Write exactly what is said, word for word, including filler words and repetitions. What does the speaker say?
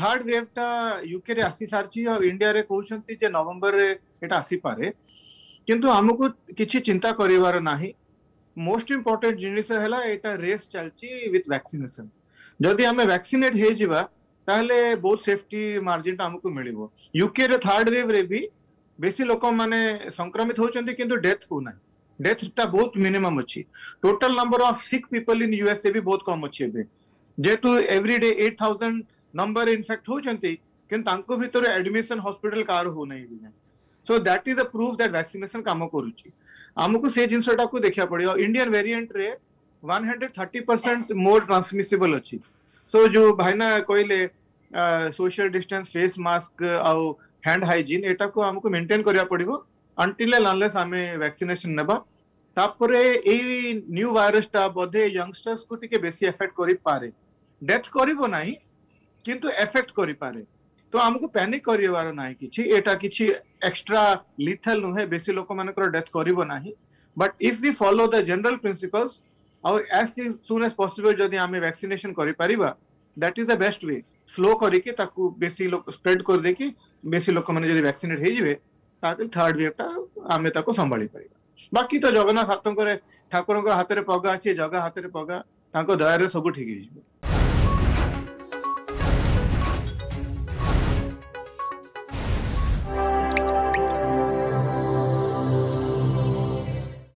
Third wave टा UK रे आसी सारची और इंडिया रे कहउछंती जे नवंबर रे एटा आसी पारे किंतु हमकु किछि चिंता करिवार नाही। मोस्ट इंपोर्टेंट जिनिस हैला एटा रेस चलची विथ वैक्सीनेशन। जदि हमें वैक्सीनेट हे जिवा ताहले बहुत सेफ्टी मार्जिन हमकु मिलिबो। यूके रे थर्ड वेव रे भी बेसी लोक माने संक्रमित होचंती किंतु डेथ हो नाही। डेथ टा बहुत मिनिमम अछि। Total number of sick people in USA भी बहुत कम अछि। एबे जेतु everyday eight thousand number in fact होचंती किन तांको भीतर एडमिशन हॉस्पिटल कार हो नै बिना। So that is a proof that vaccination काम करूची। हमकु से जिनसटा को देखिया पड़ियो। इंडियन वेरिएंट रे one hundred thirty percent more transmissible अछि। सो जो भाईना कोइले सोशल डिस्टेंस फेस मास्क आउ हैंड हाइजीन एटा को हमकु मेंटेन करिया पड़िबो अंटिल अनलेस आमे वैक्सीनेशन नेबा। तापरे एई न्यू वायरस टा बधे यंगस्टर्स को टिके बेसी एफेक्ट करि पारे। डेथ करिवो नाही किंतु एफेक्ट करि पारे। तो हमको पैनिक करिवार नाही किछि। एटा किछि एक्स्ट्रा लिथल नहे। बेसी लोक मानकर डेथ करिवो नाही। But if we follow the general principles और एज सून एज पॉसिबल जदि आमे वैक्सीनेशन करि पारिबा that is the best way. Slow करिके ताकु बेसी लोक स्प्रेड कर देकी बेसी लोक माने जदि वैक्सीनेट हे जिवे ताकि थर्ड वेव टा आमे ताको संभाली परिबा। बाकी तो जगन्नाथ हातंकर ठाकुर हाथ में पगा अच्छे जगह हाथ में पगा तांको दया रे सब ठीक है।